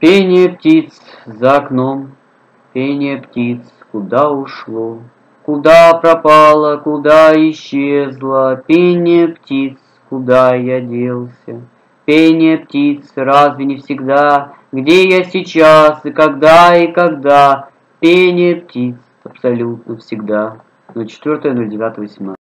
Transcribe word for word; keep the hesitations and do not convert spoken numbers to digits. Пение птиц за окном, пение птиц куда ушло, куда пропало, куда исчезло, пение птиц, куда я делся. Пение птиц разве не всегда, где я сейчас и когда и когда, пение птиц абсолютно всегда. ноль четыре ноль девять восемнадцать